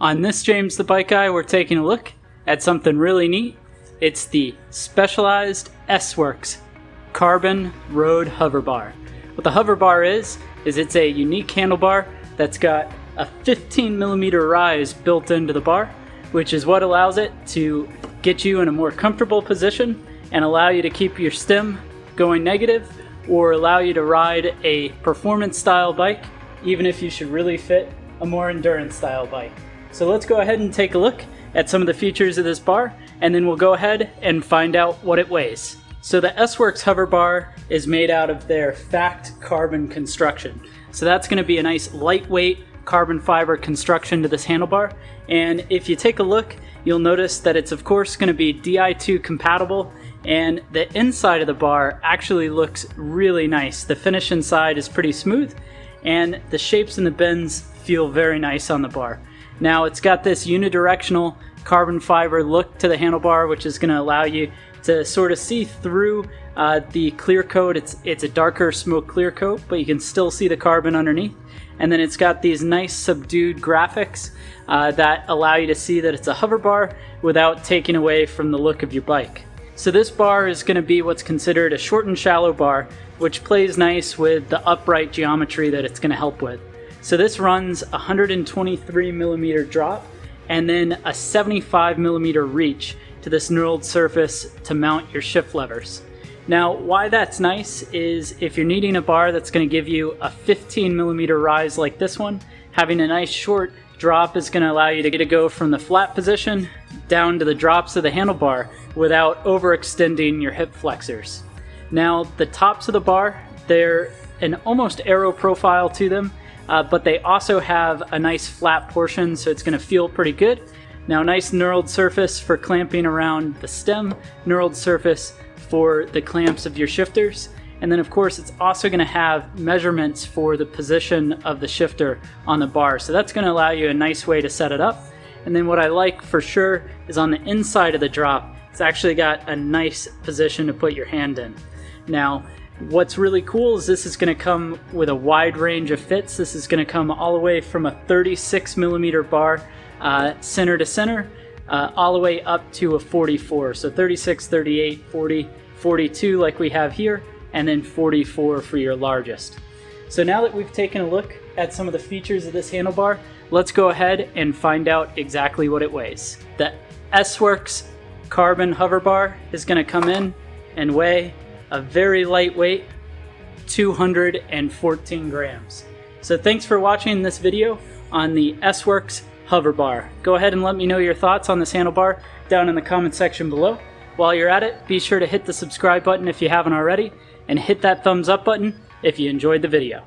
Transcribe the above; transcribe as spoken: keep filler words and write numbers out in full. On this James the Bike Guy, we're taking a look at something really neat. It's the Specialized S-Works Carbon Road Hover Bar. What the hover bar is, is it's a unique handlebar that's got a fifteen millimeter rise built into the bar, which is what allows it to get you in a more comfortable position and allow you to keep your stem going negative, or allow you to ride a performance style bike, even if you should really fit a more endurance style bike. So let's go ahead and take a look at some of the features of this bar, and then we'll go ahead and find out what it weighs. So the S-Works hover bar is made out of their FACT carbon construction. So that's gonna be a nice lightweight carbon fiber construction to this handlebar. And if you take a look, you'll notice that it's of course gonna be D I two compatible, and the inside of the bar actually looks really nice. The finish inside is pretty smooth, and the shapes and the bends feel very nice on the bar. Now it's got this unidirectional carbon fiber look to the handlebar, which is gonna allow you to sort of see through uh, the clear coat. It's, it's a darker smoke clear coat, but you can still see the carbon underneath. And then it's got these nice subdued graphics uh, that allow you to see that it's a hover bar without taking away from the look of your bike. So this bar is gonna be what's considered a short and shallow bar, which plays nice with the upright geometry that it's gonna help with. So this runs one hundred twenty-three millimeter drop and then a seventy-five millimeter reach to this knurled surface to mount your shift levers. Now, why that's nice is if you're needing a bar that's gonna give you a fifteen millimeter rise like this one, having a nice short drop is gonna allow you to get to go from the flat position down to the drops of the handlebar without overextending your hip flexors. Now, the tops of the bar, they're an almost aero profile to them, uh, but they also have a nice flat portion, so it's gonna feel pretty good. Now, nice knurled surface for clamping around the stem, knurled surface for the clamps of your shifters, and then of course it's also going to have measurements for the position of the shifter on the bar, so that's going to allow you a nice way to set it up. And then what I like for sure is on the inside of the drop, it's actually got a nice position to put your hand in. Now, what's really cool is this is going to come with a wide range of fits. This is going to come all the way from a thirty-six millimeter bar Uh, center to center, uh, all the way up to a forty-four. So thirty-six, thirty-eight, forty, forty-two like we have here, and then forty-four for your largest. So now that we've taken a look at some of the features of this handlebar, let's go ahead and find out exactly what it weighs. The S-Works Carbon Hover Bar is going to come in and weigh a very lightweight two hundred fourteen grams. So thanks for watching this video on the S-Works Hover Bar. Go ahead and let me know your thoughts on this handlebar down in the comment section below. While you're at it, be sure to hit the subscribe button if you haven't already, and hit that thumbs up button if you enjoyed the video.